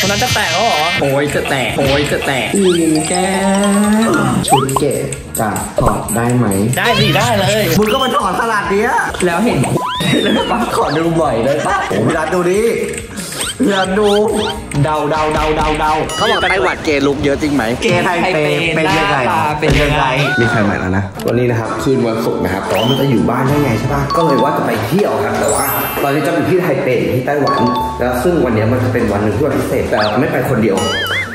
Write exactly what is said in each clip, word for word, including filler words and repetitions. คนนั้นจะแตกแล้วเหรอโอ้ยจะแตกโอ้ยจะแตกอีแกชุดเกศจะถอดได้ไหมได้สิได้เลยมึงก็มาถอดตลาดเนี้ยแล้วเห็นแล้วปะขอดูบ่อยเลยปะผมรัดดูดิอย่าดูเดาเดาเดาเดาเดาเขาบอกไต้หวันเกย์ลุกเยอะจริงไหมเกย์ไทยเป็นยังไงเป็นยังไงมีใครใหม่แล้วนะวันนี้นะครับคืนวันศุกร์นะครับตอนมันจะอยู่บ้านได้ไงใช่ป่ะก็เลยว่าจะไปเที่ยวครับแต่ว่าตอนนี้จะอยู่ที่ไทเปที่ไต้หวันแล้วซึ่งวันนี้มันจะเป็นวันหนึ่งที่พิเศษแต่ไม่ไปคนเดียว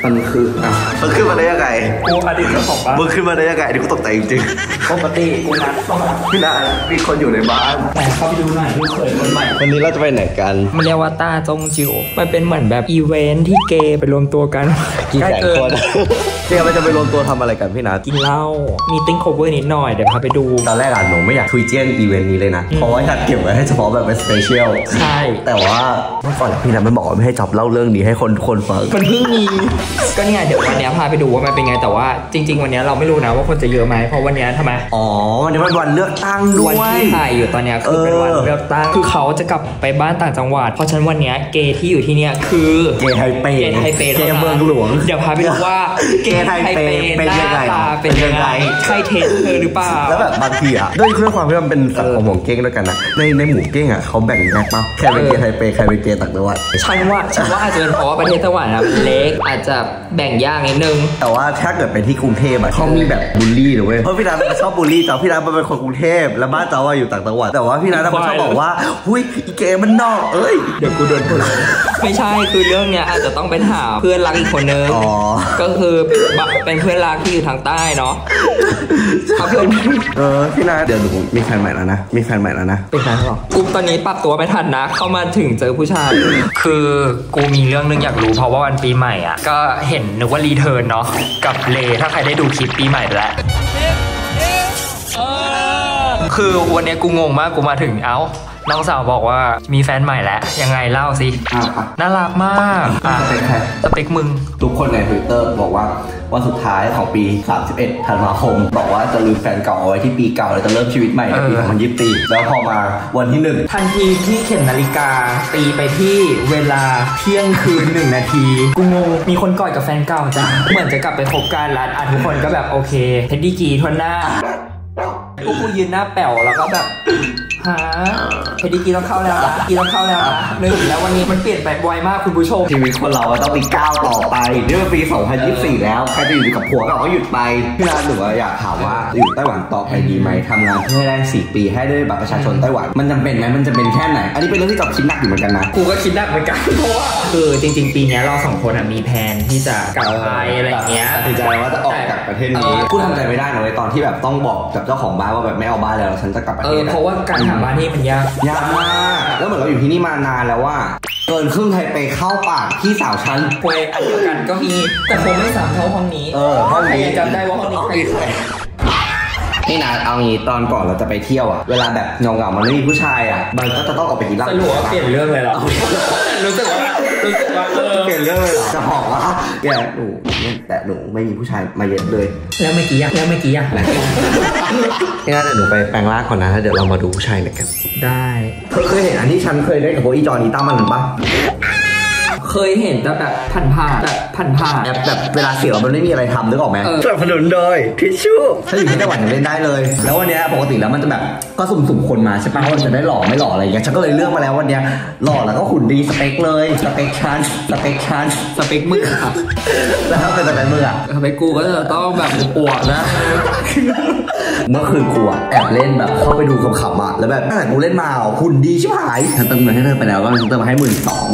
มันคืออ่ะมันขึ้นมาได้ยังไงกูอดีตของบ้านมึงขึ้นมาได้ยังไงเดี๋ยวกูตกใจจริงๆปกติกูนัดต้องนัดพี่นายมีคนอยู่ในบ้านแต่เข้าไปดูหน่อยดูเขยคนใหม่วันนี้เราจะไปไหนกันมันเรียกว่าต้าจงจิ๋วมันเป็นเหมือนแบบอีเวนท์ที่เกย์ไปรวมตัวกันกี่แสนคนเดี๋ยวมันจะไปรวมตัวทำอะไรกันพี่นากินเหล้ามีติ้งโคเวอร์นิดหน่อยเดี๋ยวพาไปดูตอนแรกอ่ะหนูไม่อยากคุยเจี้ยนอีเวนท์นี้เลยนะเพราะว่าอยากเก็บไว้ให้เฉพาะแบบเป็นสเปเชียลใช่แต่ว่าเมื่อก่อนพี่นามันบอกว่าไม่ให้จับเล่าเรื่องนี้ให้คนคนฟังมันเพิ่งมีก็เนี่ยเดี๋ยววันนี้พาไปดูว่ามันเป็นไงแต่ว่าจริงๆวันนี้เราไม่รู้นะว่าคนจะเยอะไหมเพราะวันนี้ทำไมอ๋อวันนี้เป็นวันเลือกตั้งด้วยวันที่ถ่ายอยู่ตอนนี้คือเป็นวันเลือกตั้งคือเขาจะกลับไปบ้านต่างจังหวัดเพราะฉะนั้นวันนี้เกย์ที่อยู่ที่เนี่ยคือเกย์ไทเปเกย์ไทเปเกย์เมืองหลวงเดี๋ยวพาไปดูว่าเกย์ไทเปเป็นยังไงเป็นยังไงใช่เทสเธอหรือเปล่าแล้วแบบบางทีอ่ะด้วยเรื่องความที่มันเป็นสังคมของเก้งด้วยกันนะในในหมู่เก้งอ่ะเขาแบ่งแยกมาใครเป็นเกย์ไทเปใครเป็นเกย์ต่างจังหวัดฉันว่าฉันว่าอาจจะเป็นเพราะว่าประเทศไต้หวันอ่ะเล็กอาจจะแบ่งยากนิดนึงแต่ว่าถ้าเกิดไปที่กรุงเทพอ่ะเขามีแบบบูลลี่หรือเว้ยเพราะพี่นัทชอบบูลลี่แต่พี่นัทเป็นคนกรุงเทพและบ้านเราอยู่ต่างจังหวัดแต่ว่าพี่นัทชอบบอกว่าอุ้ยอีเกย์มันนอกเอ้ยเดี๋ยวกูโดนคนไม่ใช่คือเรื่องเนี้ยอาจจะต้องไปถามเพื่อนรักอีกคนนึงก็คือเป็นเพื่อนรักที่อยู่ทางใต้เนาะครับเพื่อนเออพี่นัทเดี๋ยวผมมีแฟนใหม่แล้วนะมีแฟนใหม่แล้วนะเป็นใครหรอกูตอนนี้ปรับตัวไม่ทันนะเข้ามาถึงเจอผู้ชายคือกูมีเรื่องนึงอยากรู้เพราะว่าวันปีใหม่อ่ะก็เห็นนึกว่ารีเทิร์นเนาะกับเลถ้าใครได้ดูคลิปปีใหม่แล้วคือวันนี้กูงงมากกูมาถึงเอ้าน้องสาวบอกว่ามีแฟนใหม่แล้วยังไงเล่าสิน่ารักมากสเปคใครสเปคมึงทุกคนใน Twitter บอกว่าวันสุดท้ายของปีสามสิบเอ็ดธันวาคมบอกว่าจะลืมแฟนเก่าเอาไว้ที่ปีเก่าแล้วจะเริ่มชีวิตใหม่ในปีสองพันยี่สิบสี่แล้วพอมาวันที่หนึ่งทันทีที่เข็มนาฬิกาตีไปที่เวลาเที่ยงคืนหนึ่งนาทีกูงงมีคนกอดกับแฟนเก่าจ้ะเหมือนจะกลับไปคบกันแล้วอ่ะทุกคนก็แบบโอเคเท็ดดี้กีทวนหน้าพวกกูยืนหน้าแป๋วแล้วก็แบบฮะเท็ดดี้กีต้องเข้าแล้วนะกีต้องเข้าแล้วนะหนึ่งแล้ววันนี้มันเปลี่ยนไปบ่อยมากคุณผู้ชมชีวิตคนเราต้องมีก้าวต่อไปนี่เป็นปีสองพันยี่สิบสี่แล้วใครจะอยู่กับผัวเราก็หยุดไปพี่นาหนูอยากถามว่าอยู่ไต้หวันต่อไปดีไหมทำงานเพื่อให้ได้สี่ปีให้ได้บัตรประชาชนไต้หวันมันจำเป็นไหมมันจะเป็นแค่ไหนอันนี้เป็นเรื่องที่จับคิดหนักอยู่เหมือนกันนะกูก็คิดหนักเหมือนกันเพราะว่าคือจริงๆปีนี้เราสองคนมีแผนที่จะกลับไทยอะไรเงี้ยตัดสินใจว่าจะออกจากประเทศนี้กูทำใจไม่ได้เลยตอนที่แบบต้องบอกกับเจ้าของบ้านว่าแบบไม่เอาบ้านแล้วฉันจะกลับประเทศเพราะว่าการหาบ้านนี่มันยากยากมากแล้วเหมือนเราอยู่ที่นี่มานานแล้วว่าเกินครึ่งไทยไปเข้าปากพี่สาวชั้นป่วยอันเดียวกันก็มีแต่คงไม่สามเท่าห้องนี้เออห้องนี้จำได้ว่าห้องนี้ใครนี่นะเอางี้ตอนก่อนเราจะไปเที่ยวอะเวลาแบบเงาเงามันไม่มีผู้ชายอะมันก็จะต้องออกไปกินเหล้าสรุปว่าเปลี่ยนเรื่องเลยเหรอรู้สึกว่ารู้สึกว่าเปลี่ยนเรื่องเลยเหรอจะบอกว่าแกหนูแต่หนูไม่มีผู้ชายมาเย็นเลยแล้วเมื่อกี้อะแล้วเมื่อกี้อะนี่นะเดี๋ยวหนูไปแปลงร่างก่อนนะแล้วเดี๋ยวเรามาดูผู้ชายกันได้เคยเห็นอันที่ฉันเคยได้กับโบอีจอนี่ตั้มมันหรือปะเคยเห็นแต่แบบผ่านผ่านแบบผ่านผ่านแบบแบบเวลาเสียวมันไม่มีอะไรทำนึกออกไหมสนับสนุนโดยทิชชู่ถ้าอยู่ที่ไต้หวันจะเล่นได้เลยแล้ววันนี้ปกติแล้วมันจะแบบก็สุ่มๆคนมาใช่ปะว่าจะได้หล่อไม่หล่ออะไรอย่างเงี้ยฉันก็เลยเลือกมาแล้ววันนี้หล่อแล้วก็หุ่นดีสเปคเลยสเปคชั้นสเปคชั้นสเปคมือครับแล้วถ้าเป็นสเปคมืออะสเปคกูก็จะต้องแบบอวดนะเมื่อคืนกูแอบเล่นแบบเข้าไปดูขำๆอะแล้วแบบตั้งแต่กูเล่นมาหุ่นดีชิบหายฉันเติมเงินให้เธอไปแล้วว่าฉันเติมมาให้หมื่นสอง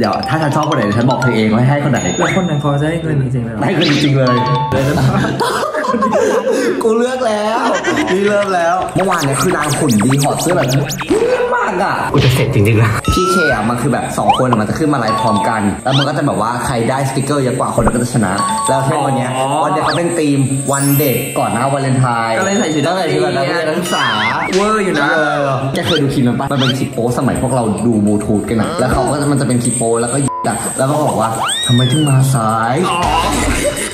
เดี๋ยวถ้าฉันชอบคนไหนฉันบอกเธอเองว่าให้คนไหนแล้วคนนั้นเขาจะได้เงินจริงๆเลยได้เงินจริงเลยกูเลือกแล้วนี่เริ่มแล้วเมื่อวานเนี่ยคือนางหุ่นดีหอดเสื้อแบบมากอ่ะกูจะเสร็จจริงๆแล้วพี่เคอ่ะมันคือแบบสองคนมันจะขึ้นมาไลฟ์พร้อมกันแล้วมันก็จะแบบว่าใครได้สติ๊กเกอร์เยอะกว่าคนนั้นก็จะชนะแล้วเช่นวันเนี้ยวันเนี้ยเขาเป็นทีมวันเด็กก่อนหน้าวาเลนไทน์ก็เลยใส่ชุดอะไรชุดอะไรนักศึกษาเวอร์อยู่นะจะเคยดูคลิปมันปะมันเป็นคลิปโป้สมัยพวกเราดูบลูทูธกันนะแล้วเขาก็มันจะเป็นคลิปโป้แล้วก็ อ่ะแล้วก็บอกว่าทำไมถึงมาสายอ๋อ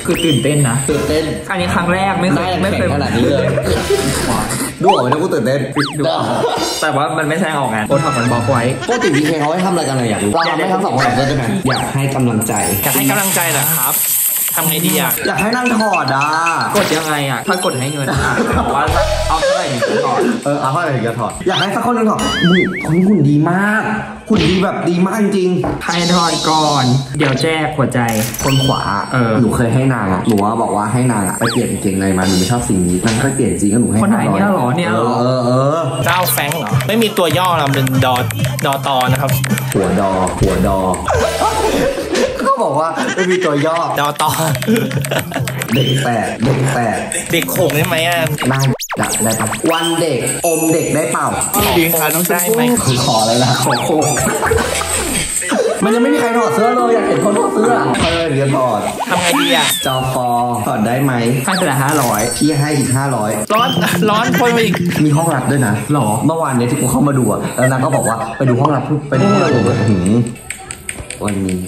คือตื่นเต้นนะตื่นเต้นครั้งนี้ครั้งแรกไม่เคยไม่เคยขนาดนี้เลยดูออกไหมนะกูตื่นเต้นดูออกแต่ว่ามันไม่แสดงออกไงโค้ชทำมันบอกไว้ปกติพี่เคเขาให้ทำอะไรกันเลยอยากรู้อยากให้ทั้งสองคนเลยใช่ไหมอยากให้กำลังใจอยากให้กำลังใจนะครับทำไงดีอ่ะอยากให้นั่งถอดอ่ะกดยังไงอ่ะถ้ากดให้เงินว่าเอาเท่าไหร่ถึงจะถอดเออเอาเท่าไหร่ถึงจะถอดอยากให้สักคนนึงถอดคุณคุณดีมากคุณดีแบบดีมากจริงให้ถอดก่อนเดี๋ยวแจกหัวใจคนขวาเออหนูเคยให้นางอ่ะหนูบอกว่าให้นางอ่ะไปเปลี่ยนเก่งเลยมาหนูไม่ชอบสิ่งนี้นางก็เปลี่ยนจริงก็หนูให้คนไหนเนี่ยหรอเนี่ยเออเออเจ้าแฟงเหรอไม่มีตัวย่อเราเป็นดอดอตอนะครับหัวดอหัวดอก็บอกว่าไม่มีตัวย่อดอตอเด็กแปดเด็กแปดเด็กโขงได้ไหมอ่ะได้ได้ปะวันเด็กอมเด็กได้เปล่าดีค่ะต้องได้ไหมขออะไรล่ะขอโขงมันยังไม่มีใครถอดเสื้อเลยอยากเห็นคนถอดเสื้อเออเดี๋ยวถอดทำไงดีอ่ะจอฟอถอดได้ไหมให้แต่ละห้าร้อยพี่ให้อีกห้าร้อยร้อนร้อนคนไปอีกมีห้องรับด้วยนะหรอเมื่อวานนี้ที่กูเข้ามาดูอ่ะแล้วนางก็บอกว่าไปดูห้องรับไปดูห้องรับดูหืมวันนี้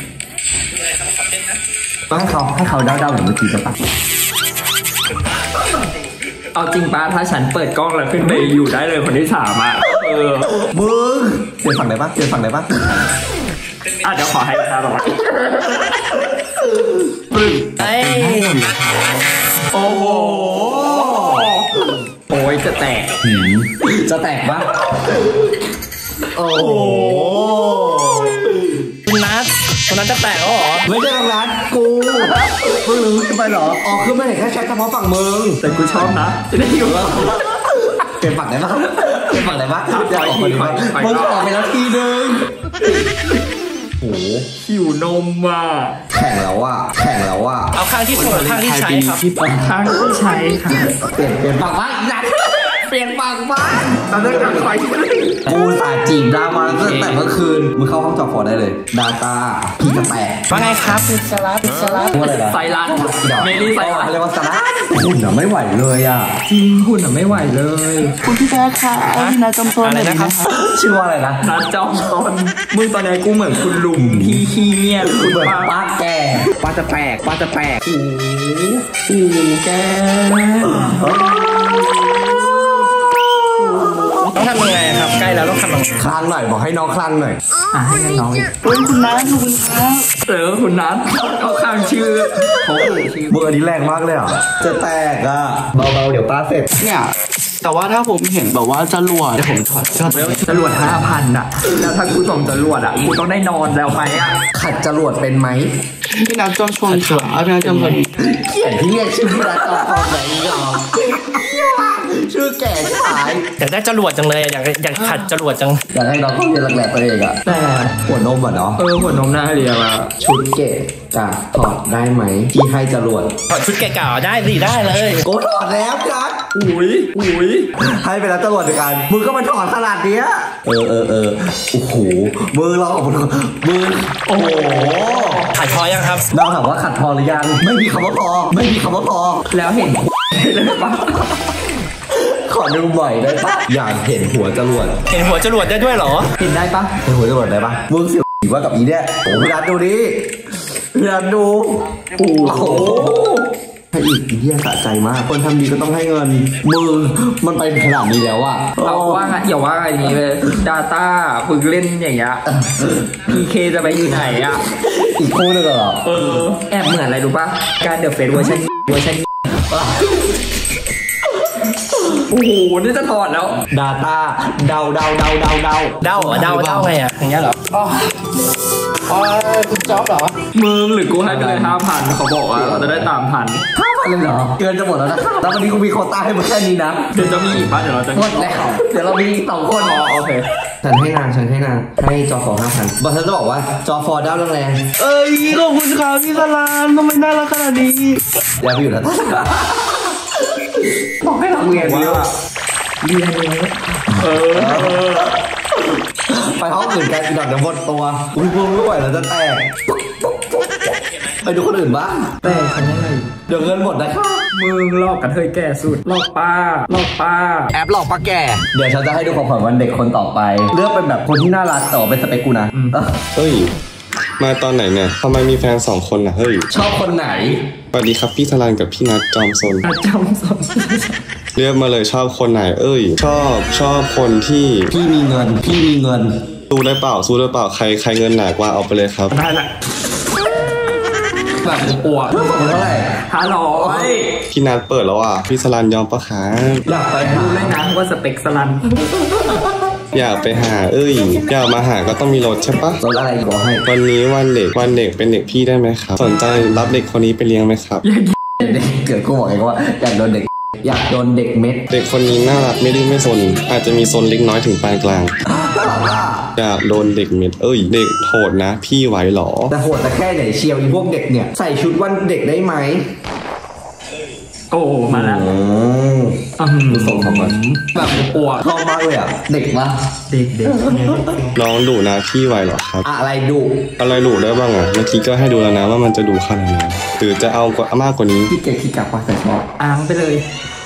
ต้องให้เขาให้เขาเดาๆเหมือนเมื่อกี้กันปะเอาจริงป้าถ้าฉันเปิดกล้องแล้วขึ้นไปอยู่ได้เลยคนที่สามอ่ะเออมึงเดินฝั่งไหนปะเดินฝั่งไหนปะอ่ะเดี๋ยวขอให้ตาต่อไปปึ้งเอ้ยโอ้โหโอ้ยจะแตกจะแตกปะโอ้โหนัดคนนั้นจะแตกแล้วเหรอไม่ใช่ร้านกูมึงรู้ขึ้นไปหรออ๋อคือไม่ได้แค่ใช้เฉพาะฝั่งมึงแต่กูชอบนะจะได้อยู่เก็บฝั่งไหนบ้างเก็บฝั่งไหนบ้างเดี๋ยวออกไปดูมึงออกไปแล้วทีนึงโอ้โหหิวนมว่ะแข่งแล้วว่ะแข่งแล้วว่ะเอาข้างที่สวยข้างที่ใช้ครับข้างที่ใช้ค่ะเปลี่ยนเปลี่ยนฝั่งบ้างนัดเปลี่ยนฝั่งบ้างตอนนี้กำลังไฟกูสาดจีบดามาตั้งแต่เมื่อคืนมึงเข้าห้องจอฟอได้เลยดาตาพี่กระแตว่าไงครับพิศลับพิศลับไซรัสเมลี่ไซรัสอะไรวะสาระหุ่นอะไม่ไหวเลยอ่ะจริงหุ่นอะไม่ไหวเลยคุณพี่แจ๊คค่ะนาจอมซนอะไรนะครับชื่อว่าอะไรนะนาจอมซนมึงตอนนี้กูเหมือนคุณลุงที่ขี้เมียคุณป้าป้าแกป้าจะแปลกป้าจะแปลกอู้หูแกต้องทำยังไงครับใกล้แล้วต้องทำคลานหน่อยบอกให้น้องคลานหน่อยอ่ะให้น้องคุณนัทคุณนัทเออคุณนัทเอาข้างชื่อโอ้โหเบอร์นี้แรงมากเลยอ่ะจะแตกอ่ะเบาๆเดี๋ยวป้าเสร็จเนี่ยแต่ว่าถ้าผมเห็นแบบว่าจรวดเดี๋ยวผมถอดจรวดห้าพันอ่ะแล้วถ้ากูส่งจรวดอ่ะกูต้องได้นอนแล้วไปอ่ะขัดจรวดเป็นไหมพี่นัทจอมชนขาพี่นัทจอมชนเขียนที่เรียกชื่อพี่นัทจอมชนไหนหรอชื่อแก่ขายอยากได้จรวดจังเลยอยากอยากขัดจรวดจังอยากให้เราต้องเรียนหลักแหล่ตัวเองอะแต่หัวนมอ่ะเนาะเออหัวนมน่าเรียนละชุดเกะกะถอดได้ไหมที่ให้จรวดถอดชุดเกะกะได้สิได้เลยโกถอดแล้วจัดอุ้ยอุ้ยให้ไปแล้วจรวดด้วยกันมือก็มาถอดขนาดเนี้ยเออเออเออโอ้โหมือเราออกมือมือโอ้โหขัดพอยังครับเราถามว่าขัดพอหรือยังไม่มีคำว่าพอไม่มีคำว่าพอแล้วเห็นขอดูบ่อยได้ปะอยากเห็นหัวจรวดเห็นหัวจรวดได้ด้วยเหรอเห็นได้ปะเห็นหัวจรวดได้ปะมึงเสียวว่ากับอีเนี่ยโอ้ยรันดูดิรันดูโอ้โหให้อีกอีเนี่ยสะใจมากคนทำดีก็ต้องให้เงินมึงมันไปขนาดนี้แล้วอะเราว่าอย่าว่าอะไรนี้เลยดาต้าพึงเล่นอย่างเงี้ยพีเคจะไปอยู่ไหนอะอีกคู่นึงเหรอเออแอบเหมือนอะไรรู้ปะการเดอะเฟสเวอร์ชันเวอร์ชันโอ้โหนี่จะถอดแล้วดาต้าเดาเดาเดาเดาเดาเดาเดาเดาไงอ่ะอย่างเงี้ยเหรออ๋ออ๋อคุณจ๊อบเหรอมึงหรือกูให้ไปเลยห้าพันเขาบอกว่าเราจะได้ตามพันห้าพันเลยเหรอเกินจะหมดแล้วนะแล้ววันนี้กูมีโควต้าให้มึงแค่นี้นะเดี๋ยวจะมีอีกบ้างเดี๋ยวเราจะหมดแล้วเดี๋ยวเรามีสองคนอ๋อโอเคฉันให้นางฉันให้นางให้จอฟอห้าพันบอสฉันจะบอกว่าจอฟอด้าวแรงเอ้ยขอบคุณครับพี่สลานทำไมน่ารักขนาดนี้อย่าไปอยู่นะบอกให้เราเรียนเยอะเรียนเยอะเออไปห้องอื่นกันอีกหน่อยเดี๋ยวหมดตัวอุ้ยพวกไม่ไหวแล้วจะแตกไปดูคนอื่นบ้างแต่ฉันยังไงเดี๋ยวเงินหมดนะครับมึงลอกกระเทยแก่สุดลอกป้าลอกป้าแอบหลอกป้าแก่เดี๋ยวฉันจะให้ดูของขวัญวันเด็กคนต่อไปเลือกเป็นแบบคนที่น่ารักต่อเป็นสเปกกูนะเฮ้ย มาตอนไหนเนี่ยทำไมมีแฟนสองคนล่ะเฮ้ยชอบคนไหนสวัสดีครับพี่ธารานกับพี่นัทจอมซนจอมซนเลือกมาเลยชอบคนไหนเอ้ยชอบชอบคนที่พี่มีเงินพี่มีเงินสู้ได้เปล่าสู้ได้เปล่าใครใครเงินหนากว่าเอาไปเลยครับได้ละแบบปวดเพื่อนผมเท่าไหร่ฮัลโหลพี่นัทเปิดแล้วอ่ะพี่สลันยอมปะคะอยากไปดูเลยนะว่าสเปคสลันอยากไปหาเอ้ยอยากมาหาก็ต้องมีรถใช่ปะรถอะไรขอให้วันนี้วันเด็กวันเด็กเป็นเด็กพี่ได้ไหมครับสนใจรับเด็กคนนี้ไปเลี้ยงไหมครับเกิดกูบอกเองว่าอยากโดนเด็กอยากโดนเด็กเม็ดเด็กคนนี้น่ารักไม่ดื้อไม่ซนอาจจะมีซนเล็กน้อยถึงปานกลางอยากโดนเด็กเม็ดเอ้ยเด็กโหดนะพี่ไหวหรอแต่โหดแต่แค่ไหนเชียวอีพวกเด็กเนี่ยใส่ชุดวันเด็กได้ไหมโอ้มาแล้วดูทรงของมันแบบอ้วนรอบมากเลยอ่ะเด็กมากเด็กเด็กน้องดุนะพี่ไหวหรอครับอะไรดุอะไรดุได้บ้างอ่ะเมื่อกี้ก็ให้ดูแล้วนะว่ามันจะดุขนาดไหนหรือจะเอามากกว่านี้พี่เก๋พี่กลับว่าแต่ชอบอ้างไปเลย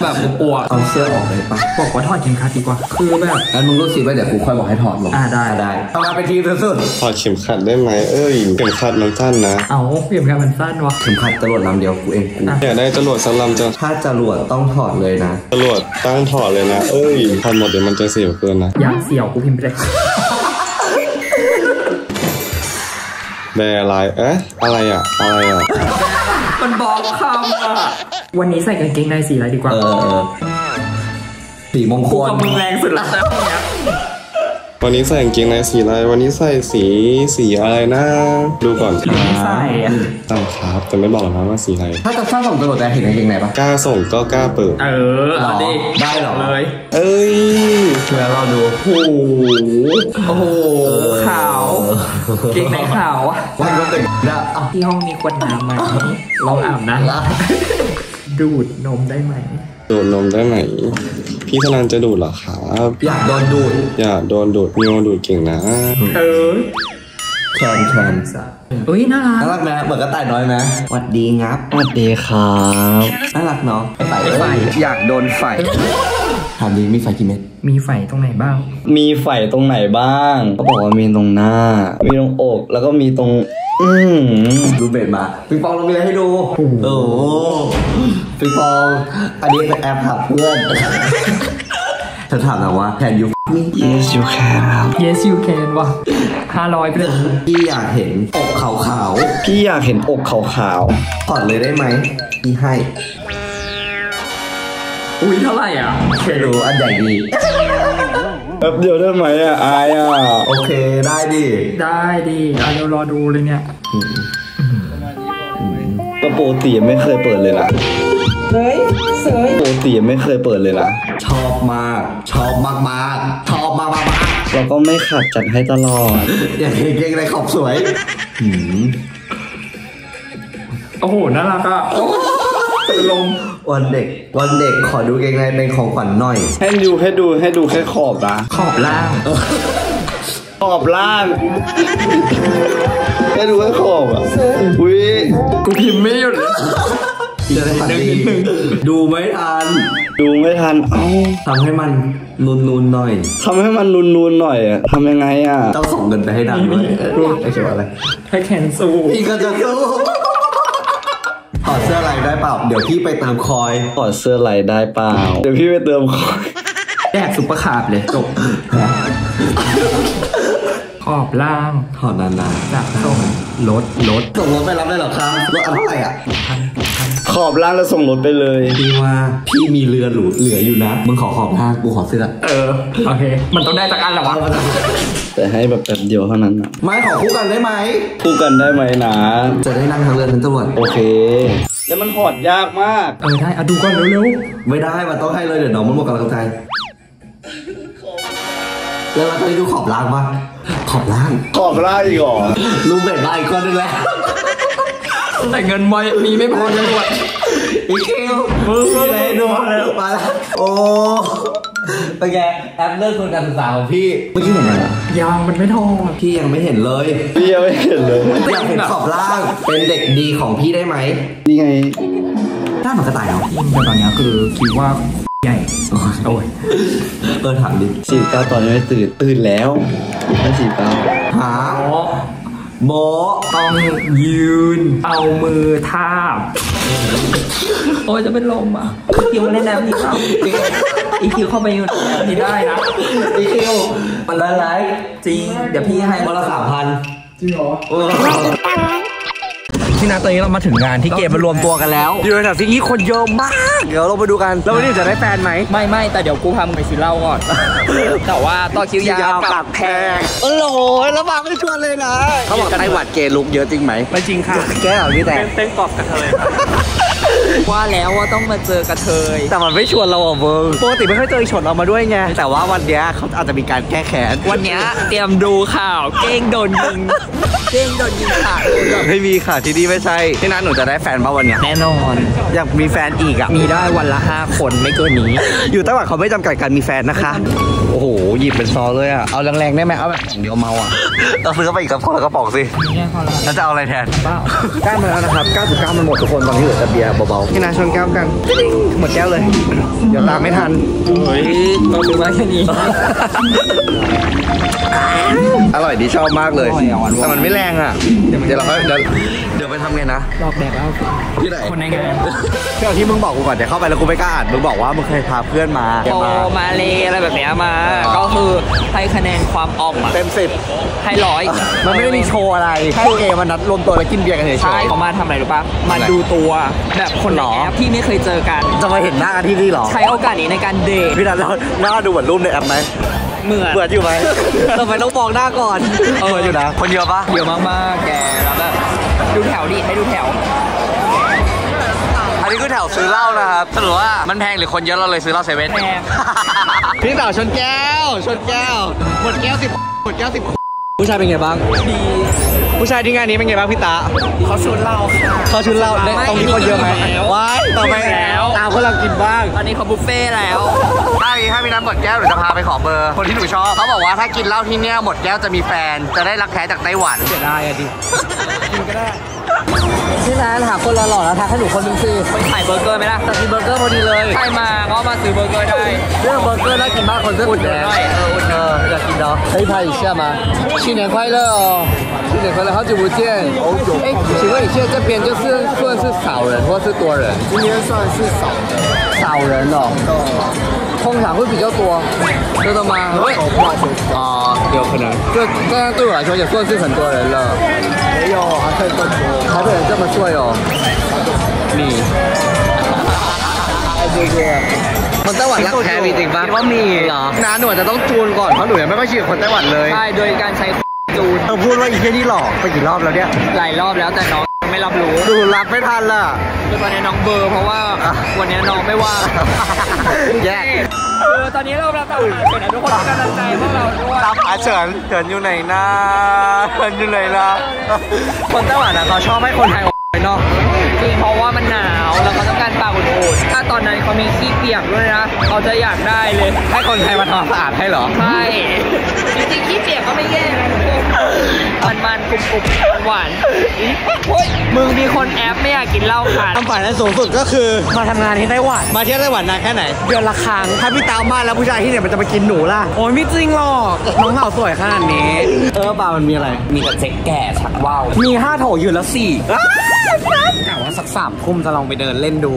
แบบปวดเอาเสื้อออกเลยปะบอกว่าถอดเข็มขัดดีกว่าคือแบบงั้นมึงรู้สิว่าเดี๋ยวกูค่อยบอกให้ถอดลงอ่าได้ได้ทำงานไปทีสุดๆถอดเข็มขัดได้ไหมเอ้ยเข็มขัดมันสั้นนะเอาเข็มขัดมันสั้นวะเข็มขัดจรวดลำเดียวกูเองกูอยากได้จรวดสักลำจะถ้าจรวดต้องถอดเลยนะจรวดตั้งถอดเลยนะเอ้ยถอดหมดเดี๋ยวมันจะเสียวเกินนะอยากเสียวกูพิมพ์ไปเลยแบร์ไลน์เอ๊ะอะไรอ่ะอะไรอ่ะมันบอกคำอ่ะวันนี้ใส่กางเกงในสีอะไรดีกว่าสีมงคลมึงแรงสุดละวันนี้ใส่กางเกงในสีอะไรวันนี้ใส่สีสีอะไรนะดูก่อนใส่ตั้งครับแต่ไม่บอกนะว่าสีอะไรถ้าจะสร้างส่งตลอดแต่เห็นกางเกงในปะกล้าส่งก็กล้าเปิดเออเอาดิได้หรอเลยเอ้ยเดี๋ยวเราดูโอ้โหโอ้โหขาวเกงในขาววันก็แต่งนะที่ห้องมีคนน้ำไหมลองอาบนะดูดนมได้ไหมดูดนมได้ไหมพี่ธารานจะดูดเหรอครับอยากโดนดูดอยากโดนดูดมีคนดูดเก่งนะเออแคนแคนซะอุ้ยน่ารักน่ารักนะเหมือนกระต่ายน้อยนะหวัดดีงับหวัดดีครับน่ารักเนาะไฟไฟอยากโดนไฟถามดีมีไฟกี่เม็ดมีไฟตรงไหนบ้างมีไฟตรงไหนบ้างเขาบอกว่ามีตรงหน้ามีตรงอกแล้วก็มีตรงอืมดูเบ็ดมาปิงปองเรามีอะไรให้ดูโอ้ปิงปองอันนี้เป็นแอปหาเพื่อนเธอถามนะว่าแทนยู yes you can yes you can ว่ะห้าร้อยไปเลยพี่อยากเห็นอกขาวๆพี่อยากเห็นอกขาวๆถอดเลยได้ไหมพี่ให้อุ้ยเท่าไหร่อ่ะเคยรู้อันใหญ่ดีแป๊บเดียวได้ไหมอ่ะอายอ่ะโอเคได้ดิได้ดิเอาเดี๋ยวรอดูเลยเนี่ยก็โปรตีไม่เคยเปิดเลยนะเฮ้ยเสยโปรตีไม่เคยเปิดเลยนะชอบมากชอบมากมากชอบมากมากเราก็ไม่ขาดจัดให้ตลอดอย่าเก่งอะไรขอบสวยโอ้โหน่ารักอ่ะลงวันเด็กวันเด็กขอดูเกงในเป็นของขวัญหน่อยให้ดูให้ดูให้ดูแค่ขอบนะขอบล่างขอบล่างให้ดูแค่ขอบอ่ะอุ้ยกูพิมพ์ไม่หยุดจะได้ทันดูไม่ทันดูไม่ทันเอ้าทำให้มันนูนนูนหน่อยทำให้มันนูนนูนหน่อยอ่ะทำยังไงอ่ะต้องส่งเงินไปให้ดังด้วยไอ้เจ้าอะไรให้แขนสู้พี่ก็จะสู้ถอดเสื้อลายได้เปล่าเดี๋ยวพี่ไปเติมคอยถอดเสื้อลายได้เปล่าเดี๋ยวพี่ไปเติมคอยแยกซุปเปอร์คาร์เลยจบขอบล่างถอดนานๆจากส่งรถรถส่งรถไปรับได้หรอครับรถอันเท่าไหร่อ่ะขอบล่างแล้วส่งรถไปเลยพี่ว่าพี่มีเรือหรูเหลืออยู่นะมึงขอขอบล่างกูขอเสื้อเออโอเคมันต้องได้จากอันหรอวะแต่ให้แบบแบบเดียวเท่านั้นนะไม่ขอคู่กันได้ไหมคู่กันได้ไหมนะจะได้นั่งทางเรือทั้งตำรวจโอเคแล้วมันหอดยากมากเออได้อะดูก่อนเร็วๆไม่ได้มันต้องให้เลยเดี๋ยวน้องมันหมดกำลังใจแล้วเราจะได้ดูขอบล่างปะขอบล่างขอบล่างอีกหรอรูปแบบได้อีกคนนึงแล้วแต่เงินมอยมีไม่พอจะหมดอีกคิวเลยดูมาแล้วโอ้เป็นไงแอปเลิกทุนการศึกษาของพี่เมื่อกี้เห็นไหมยังมันไม่ทองพี่ยังไม่เห็นเลยพี่ยังไม่เห็นเลยอยากเห็นขอบล่างเป็นเด็กดีของพี่ได้ไหมนี่ไงหน้าเหมือนกระต่ายเหรอแต่ตอนนี้คือคิดว่าใหญ่โอ้ยเออถามดิสี่เก้าตอนนี้ไม่ตื่นตื่นแล้วไม่สี่เก้าหา โบต้องยืนเอามือทาบโอ้ยจะเป็นลมอ่ะอีคิวมาเล่นน้ำนี่ครับอีคิวเข้าไปอยู่นี่ได้นะอีคิวมันละลายจริงเดี๋ยวพี่ให้มาละสามพันจริงเหรอที่นาตอนนี้เรามาถึงงานที่เกมมารวมตัวกันแล้วอยู่ในสถานที่นี้คนเยอะมากเดี๋ยวเราไปดูกันแล้ววันนี้จะได้แฟนไหมไม่ไม่แต่เดี๋ยวกูพามึงไปซื้อเหล้าก่อนแต่ว่าต่อคิวยาวกับแพงโอ้โหแล้วมาไม่ชวนเลยนะเขาบอกไต้หวันเกย์ลุกเยอะจริงไหมไม่จริงค่ะแก้วนี่แต่เต้นกรอบกันเลยว่าแล้วว่าต้องมาเจอกระเทยแต่มันไม่ชวนเราอ่ะเวิร์กปกติไม่ค่อยเจอชนออกมาด้วยไงแต่ว่าวันนี้เขาอาจจะมีการแก้แค้นวันนี้เตรียมดูข่าวเก้งโดนยิงเก้งโดนยิงค่ะไม่มีค่ะที่นี่ไม่ใช่ที่นั้นหนูจะได้แฟนป่ะวันนี้แน่นอนอยากมีแฟนอีกอ่ะมีได้วันละห้าคนไม่เกินนี้อยู่ไต้หวันเขาไม่จำกัดการมีแฟนนะคะโอ้โหหยิบเป็นซอเลยอ่ะเอาแรงๆได้ไหมเอาแบบเดี๋ยวเมาอ่ะเราซื้อไปอีกครับคนละกระป๋องสิแล้วจะเอาอะไรแทนใกล้มาแล้วนะครับเก้าสิบเก้ามันหมดทุกคนตอนนี้เหลือแต่เบียร์เบาๆที่นาชนแก้วกันหมดแก้วเลยเดี๋ยวตามไม่ทันเฮ้ยต้องดูมาแค่นี้อร่อยดีชอบมากเลยแต่มันไม่แรงอ่ะเดี๋ยวเราค่อยเดี๋ยวไปทำไงนะรอบแดกแล้วที่ไหนคนในงานที่เราที่มึงบอกกูก่อนเดี๋ยวเข้าไปแล้วกูไม่กล้าอ่านมึงบอกว่ามึงเคยพาเพื่อนมาโอมาเลอะไรแบบนี้มาก็คือให้คะแนนความอ่อมเต็มสิบให้ร้อยมันไม่ได้มีโชว์อะไรแค่เกมมันนัดรวมตัวแล้วกินเบียร์กันเฉยๆใช่เขามาทำอะไรรู้ป่ะมาดูตัวแบบคนหล่อที่ไม่เคยเจอกันจะมาเห็นหน้าที่นี่หรอใช้โอกาสนี้ในการเดทพี่นัทหน้าดูเหมือนรูปในแอปไหมเหมือนเบื่ออยู่ไหมทำไมต้องมองหน้าก่อนเอออยู่นะคนเยอะปะเยอะมากๆแกแล้วแบบดูแถวดิให้ดูแถวอันนี้คือแถวซื้อเหล้านะครับสรุปว่ามันแพงหรือคนเยอะเราเลยซื้อเหล้าเซเว่นแพงพี่สาวชนแก้วชนแก้วหมดแก้วสิบหมดแก้วสิบผู้ชายเป็นไงบ้างดีผู้ชายที่งานนี้เป็นไงบ้างพี่ตาเขาชวนเราเขาชวนเราตรงนี้คนเยอะไหมว้ายต่อไปแล้วตามเขาเรากินบ้างตอนนี้เขาบุฟเฟ่แล้วถ้าถ้ามีน้ำหมดแก้วหรือจะพาไปขอเบอร์คนที่หนูชอบเขาบอกว่าถ้ากินเหล้าที่เนี่ยหมดแก้วจะมีแฟนจะได้รักแท้จากไต้หวันเสียดายอะดิกินก็ได้ที่ร้านหาคนหล่อๆแล้วทักให้หนูคนนึงสิขายเบอร์เกอร์ไหมล่ะจะมีเบอร์เกอร์พอดีเลยใครมาก็มาซื้อเบอร์เกอร์ได้เรื่องเบอร์เกอร์น่ากินมากคนซื้ออุ่นเลยเอออุ่นเอออยากกินเนาะเฮ้ยพายอีกเชื่อมาชินเนี่ยค่อยเลิกชินเนี่ยค่อยเลิกเขาจะไม่เจอเอ๊ะชินว่าอีกเชื่อจะเปลี่ยนจะซื้อส่วนซื้อ少人或是多人今天算是少少人哦通常会比较多知道吗啊有可能这当然对我来说也算是很多人了没有还可以更多台北人这么帅哦你对对คนไต้หวันรักแท้มีจริงปะว่ามีเหรอน้าหนูจะต้องจูนก่อนเพราะหนูยังไม่ค่อยชินคนไต้หวันเลยใช่โดยการใช้จูนเราพูดว่าอีกแค่นี้หลอกไปกี่รอบแล้วเนี่ยหลายรอบแล้วแต่น้องไม่รับรู้ดูรับไม่ทันล่ะตอนนี้น้องเบอร์เพราะว่าวันนี้น้องไม่ว่าแย่ตอนนี้เรารับตามหาเฉินทุกคนกำลังใจพวกเราด้วยตามหาเฉินเฉินอยู่ไหนนะเฉินอยู่ไหนล่ะคนไต้หวันอ่ะเขาชอบให้คนไทยออกไปนอกจริงเพราะว่ามันหนาวแล้วเขาต้องการปากอุ่นๆถ้าตอนนั้นเขามีขี้เปียกด้วยนะเขาจะอยากได้เลยให้คนไทยมาทำสะอาดให้เหรอใช่จริงๆขี้เปียกก็ไม่แย่นะมันมันกรุบๆหวานมึงมีคนแอปไม่อยากกินเหล้าค่ะคำฝันนั้นสูงสุดก็คือมาทำงานที่ไต้หวันมาเที่ยวไต้หวันนานแค่ไหนเดือนละครั้งถ้าพี่ตามมาแล้วผู้ชายที่เนี่ยมันจะมากินหนูล่ะโอ้ยไม่จริงหรอกน้องสาวสวยขนาดนี้เออป่ามันมีอะไรมีกระเจ๊กแก่ชักว่าวมีห้าโถยืนละสี่แต่ว่าสักสามทุ่มจะลองไปเดินเล่นดู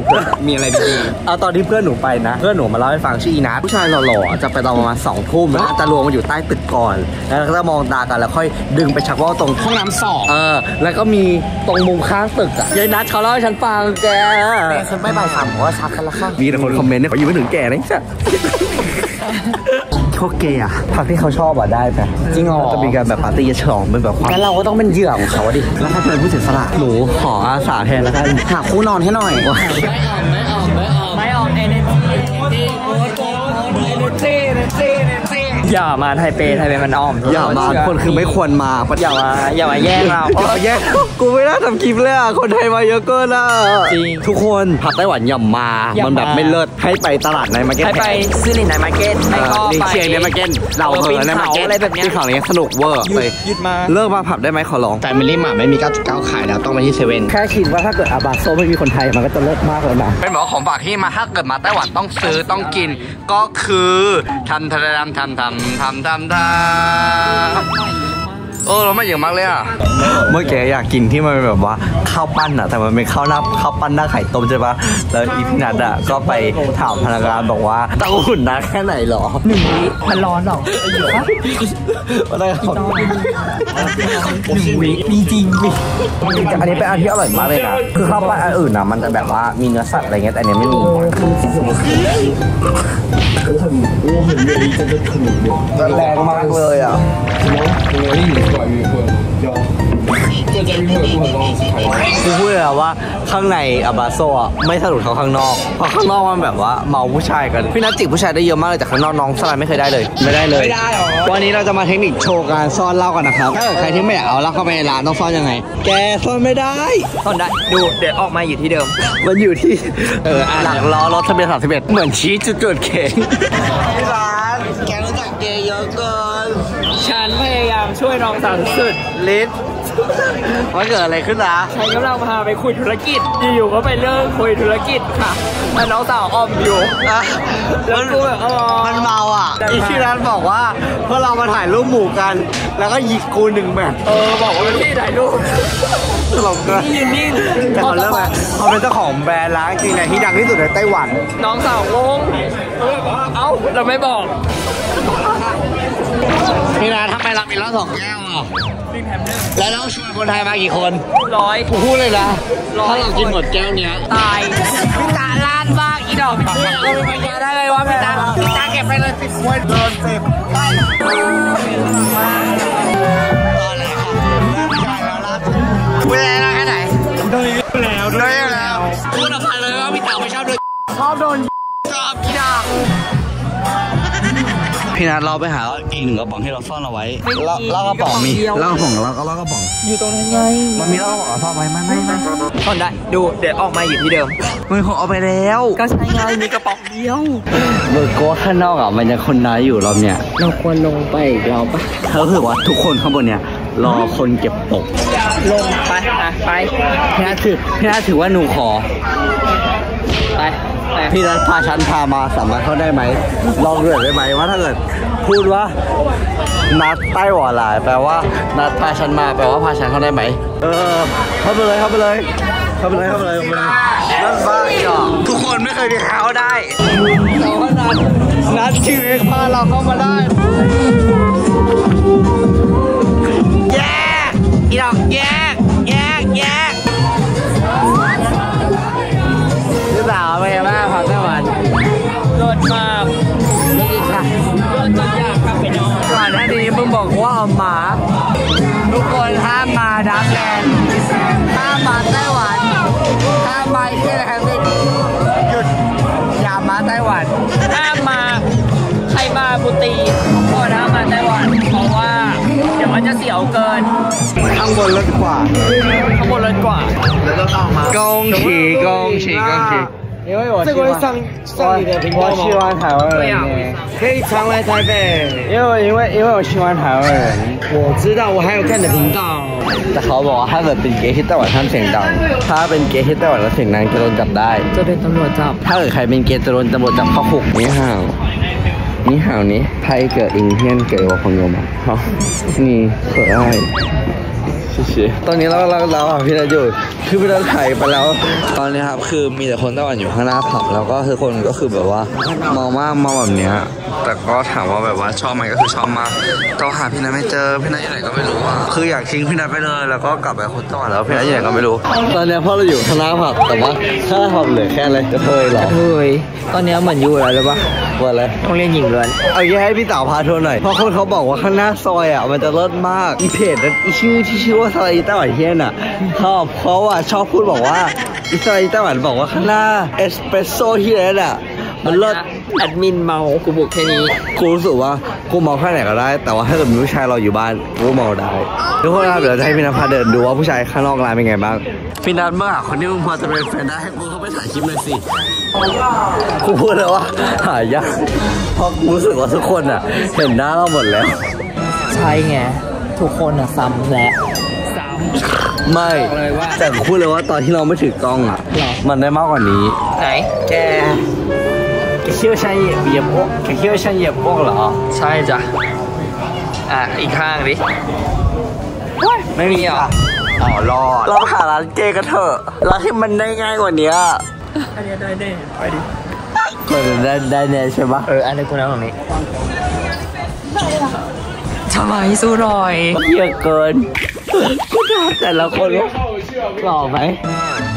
มีอะไรดีๆเอาตอนที่เพื่อนหนูไปนะเพื่อนหนูมาเล่าให้ฟังชื่ออีนัทผู้ชายหล่อๆจะไปตอนประมาณสองทุ่มแล้วจะลวงมาอยู่ใต้ตึกก่อนแล้วก็มองตากันแล้วค่อยดึงไปชักว่าวตรงห้องน้ำสองเออแล้วก็มีตรงมุมข้างตึกอ่ะยายนัทเขาเล่าให้ฉันฟังแกฉันไม่บ่ายสามเพราะว่าชักกันละค่ะมีแต่คนคอมเมนต์เนี่ยเขาอยู่ไม่ถึงแก่เลยจ้ะโชคเกย์อ่ะผักที่เขาชอบอ่ะได้ไหมจริงอ๋อจะมีการแบบปาร์ตี้ฉลองเป็นแบบงั้นเราก็ต้องเป็นเหยื่อของเขาดิแล้วถ้าเป็นผู้เสียสละหนูขออาสาแทนแล้วกันหาคู่นอนให้หน่อยไม่ออกไม่ออกไม่ออกไม่ออกเอเนจีเอเนจีโอ๊ตโอ๊ตโอ๊ตเอเนจีเอเนจีเอเนจีอย่ามาไทเปไทเปมันอ้อมอย่ามาคนคือไม่ควรมาอย่ามาอย่ามาแย่งเราอย่ามาแย่งกูไม่น่าทำคลิปเลยอ่ะคนไทยมาเยอะเกินอ่ะจริงทุกคนผับไต้หวันอย่ามามันแบบไม่เลิศให้ไปตลาดในมาร์เก็ตให้ไปซื้อในมาร์เก็ตให้ก็ไปเชียงในมาร์เก็ตเราเหินในมาร์เก็ตอะไรแบบนี้ข่าวอะไรเงี้ยสนุกเวอร์เลยยึดมาเลิกมาผับได้ไหมขอร้องแต่มิลลี่หม่าไม่มีเก้าสิบเก้าขายแล้วต้องไปที่เซเว่นแค่คิดว่าถ้าเกิดอาบาโซไม่มีคนไทยมันก็จะเลิศมากเลยนะเป็นหมอของฝากที่มาถ้าเกิดมาไต้หวันต้องซื้อต้องกินก็คือทำทำทำทำทำทำทำ เออเราไม่อย่างมากเลยอ่ะเมื่อกี้อยากกินที่มันแบบว่าข้าวปั้นอ่ะแต่มันเป็นข้าวหน้าข้าวปั้นหน้าไข่ต้มใช่ปะแล้วอีพี่นัทอ่ะก็ไปถามพนักงานบอกว่าเต้าหุ่นนะแค่ไหนหรอหนึ่งวิมันร้อนหรออะไรของหนึ่งวิมีจริงมีอันนี้เป็นอันที่อร่อยมากเลยนะคือข้าวปั้นอันอื่นอ่ะมันจะแบบว่ามีเนื้อสัตว์อะไรเงี้ยแต่อันนี้ไม่มีแรงมากเลยอ่ะกูพูดเลยว่าข้างในอาบาโซะไม่สนุกเท่าข้างนอกเพราะข้างนอกมันแบบว่าเมาผู้ชายกันพี่นัทจิกผู้ชายได้เยอะมากเลยแต่ข้างนอกน้องสลัดไม่เคยได้เลยไม่ได้เลยไม่ได้หรอวันนี้เราจะมาเทคนิคโชว์การซ่อนเหล้ากันนะครับถ้าเกิดใครที่ไม่เอาเหล้าเข้าไปในร้านต้องซ่อนยังไงแกซ่อนไม่ได้ซ่อนได้ดูเดี๋ยวออกมาอยู่ที่เดิมมันอยู่ที่เออหลังล้อรถทะเบียนสามสิบเอ็ดเหมือนชี้จุดเกิดเหตุพี่บาสแกรู้จักเกย์เยอะเกินฉันพยายามช่วยน้องสังสุดลิศมันเกิดอะไรขึ้นนะฉันกำลังพาไปคุยธุรกิจอยู่ก็ไปเลิกคุยธุรกิจค่ะแล้วน้องสาวอ้อมอยู่นะแล้วกูแบบมันเมาอ่ะอีที่ร้านบอกว่าพวกเรามาถ่ายรูปหมู่กันแล้วก็หยิกกูหนึ่งแมทเออบอกว่าเป็นที่ถ่ายรูปหลงกันยืนนิ่งแต่เขาเลิกแล้วเขาเป็นเจ้าของแบรนด์ร้านจริงๆที่ดังที่สุดในไต้หวันน้องสาวงงเอ้าเราไม่บอกนี่นะทำไมเรามีเหล้าสองแก้วอ่ะแล้วเราชวนคนไทยมากี่คนร้อยพูดเลยนะถ้าเรากินหมดแก้วเนี้ยตายพี่ตาล้านบ้างอีดอกพี่ตาเราไปเยอะได้เลยว่าพี่ตาพี่ตาเก็บไปเลยสิบมวยโดนสิบตอนไหนครับเริ่มจ่ายแล้วล่ะพูดอะไรนะแค่ไหนโดนแล้วโดนแล้วพูดออกมาเลยว่าพี่ตาไม่ชอบโดนชอบโดนชอบพี่ตาพี่นัทเราไปหาอีกหนึ่งกระป๋องที่เราซ่อนเอาไว้เล่ากระป๋องมีเล่ากระป๋องแล้วก็เล่ากระป๋องอยู่ตรงนั้นไงมันมีเล่ากระป๋องซ่อนไว้ไหมไม่ไม่ซ่อนได้ดูเดี๋ยวออกมาอยู่ที่เดิมมันคงเอาไปแล้วก็ใช่ไงมีกระป๋องเดียวเบอร์โก้ข้างนอกอ่ะมันยังคนน้อยอยู่รอบเนี้ยเราควรลงไปอีกรอบป่ะเขาถือว่าทุกคนข้างบนเนี้ยรอคนเก็บตกลงไปนะไปพี่นัทถือพี่นัทถือว่าหนูขอไปพี่นัทพาฉันพามาสามารถเข้าได้ไหมลองเกิดได้ไหมว่าถ้าเกิดพูดว่านัดใต้หวอหลายแปลว่านัดพาฉันมาแปลว่าพาฉันเข้าได้ไหมเออเข้าไปเลยเข้าไปเลยเข้าไปเลยเข้าไปเลยนัดบ้าหยอกทุกคนไม่เคยไปเข้าได้แต่ว่านัดนัดชีวิตพาเราเข้ามาได้แยกอีดอกแยกแยกแยกสาวไปยังบ้างของไต้หวันโดดมาดีค่ะโดดจนอยากกลับไปนอนก่อนหน้านี้มึงบอกว่าหมาทุกคนห้ามมาดับแลนด์ห้ามมาไต้หวันห้ามมาที่อะไรนี่หยุดอย่ามาไต้หวันห้ามมาใครมาบุตีทุกคนห้ามมาไต้หวันเพราะว่าเดี๋ยวมันจะเสียวเกินข้างบนเลิศกว่าข้างบนเลิศกว่าแล้วก็ออกมากงฉีกงฉีกงฉี因为我这个上上你的频道吗？我喜欢台湾人，可以常来台北。因为因为因为我喜欢台湾人，我知道我还有看你的频道。แต่เขาบอกว่าถ้าเกิดเป็นเกย์ที่ไต้หวันท่านเสียงดังถ้าเป็นเกย์ที่ไต้หวันแล้วเสียงดังจะโดนจับได้จะเป็นตำรวจจับถ้าเกิดใครเป็นเกย์จะโดนตำรวจจับเข้าคุกนี่ห่าวนี่ห่าวนี้ไทยเกิดอินเดียนเกิดว่าคนโยมเขานี่可爱ตอนนี้เราเราเราพี่นัทอยู่คือพี่นัทถ่ายไปแล้วตอนนี้ครับคือมีแต่คนไต้หวันอยู่ข้างหน้าผับแล้วก็คือคนก็คือแบบว่าเมามากเมาแบบเนี้ยแต่ก็ถามว่าแบบว่าชอบไหมก็คือชอบมากก็หาพี่นัทไม่เจอพี่นัทอยู่ไหนก็ไม่รู้อ่ะคืออยากทิ้งพี่นัทไปเลยแล้วก็กลับไปคนไต้หวันแล้วพี่นัทอยู่ไหนก็ไม่รู้ตอนนี้พ่อเราอยู่ข้างหน้าผับแต่ว่าข้างหน้าผับเหลือแค่อะไรกระเทยหรอกระเทยตอนนี้เหมือนอยู่อะไรหรือปะว่าอะไรต้องเรียนหญิงล้วนเอาแย่ให้พี่สาวพาทัวร์หน่อยเพราะคนเขาบอกว่าข้างหน้าซอยอ่ะมันจะเลิศมากอีเพจนั้นอีชื่อที่ชื่อว่าซอยไต้หวันเฮียนอ่ะชอบเพราะว่าชอบพูดบอกว่าอีซอยไต้หวันบอกว่าข้างหน้าเอสเปรสโซ่ที่นั่นอ่ะมันเลิศแอดมินเมากูบุกแค่นี้กูรู้สึกว่ากูเมาแค่ไหนก็ได้แต่ว่าถ้าเกิดมีผู้ชายเราอยู่บ้านกูเมาได้ทุกคนครับเดี๋ยวจะให้พี่นัทพาเดินดูว่าผู้ชายข้างนอกร้านเป็นไงบ้างพี่นัทเมื่อคนที่มึงพอจะเป็นแฟนได้ให้กูเข้าไปถ่ายคลิปเลยสิกูพูดแล้วว่าหายากเพราะกูรู้สึกว่าทุกคนอ่ะเห็นหน้าเราหมดแล้วใช่ไงทุกคนอ่ะซ้ำแล้วซ้ำไม่แต่กูพูดเลยว่าตอนที่เราไม่ถือกล้องอ่ะมันได้มากกว่านี้ไหนแกแกคิดว่าฉันเหยียบเหยียบพวกแกคิดว่าฉันเหยียบพวกเหรอใช่จ้ะอ่ะอีกข้างดิ ไม่มีอ่ะอ๋อรอดเราหาร้านเกย์กันเถอะร้านที่มันได้ง่ายกว่านี้อันนี้ได้แน่ไปดิได้ได้แน่ใช่ปะเอออันนี้กูนั่งตรงนี้ทำไมสู้รอยเยอะเกินกูด่าแต่ละคนหล่อไหม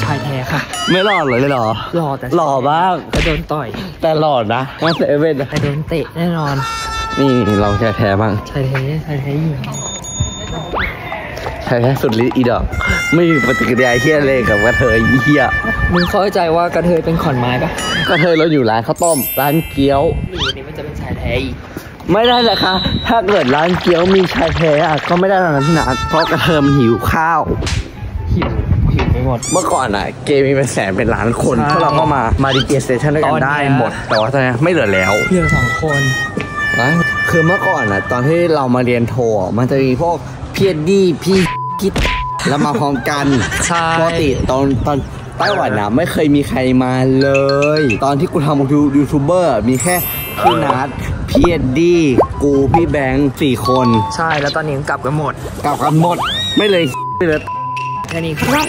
ชายแท้ค่ะไม่หล่อเลยหรอหล่อแต่หล่อบ้างแต่โดนต่อยแต่หล่อนะมาเซเว่นแต่โดนเตะแน่นอนนี่เราชายแท้บ้างชายแท้ชายแท้อยู่ชายแท้สุดฤทธิ์อีดอกไม่มีปฏิกิริยาเฮี้ยเลยกับกระเทยเฮี้ยมึงเข้าใจว่ากระเทยเป็นขอนไม้ปะกระเทยเราอยู่ร้านข้าวต้มร้านเกี๊ยวอันนี้มันจะเป็นชายแท้อีกไม่ได้แหละค่ะถ้าเกิดร้านเกี๊ยวมีชายแท้ก็ไม่ได้ร้านนั้นนะเพราะกระเทยมันหิวข้าวหิวหิวไปหมดเมื่อก่อนอ่ะเกมีเป็นแสนเป็นล้านคนพวกเราก็มามาดิเกสเตชันด้วยกันได้หมดแต่ว่าตอนนี้ไม่เหลือแล้วเหลือสองคนนะคือเมื่อก่อนอ่ะตอนที่เรามาเรียนโทมันจะมีพวกเพียดดี้พี่คิดแล้วมาพร้อมกันปกติตอนตอนไต้หวันนะไม่เคยมีใครมาเลยตอนที่กูทำยูทูบเบอร์มีแค่พี่นัทเพียดดี้กูพี่แบงค์สี่คนใช่แล้วตอนนี้กลับกันหมดกลับกันหมดไม่เลยไม่เลยแค่นี้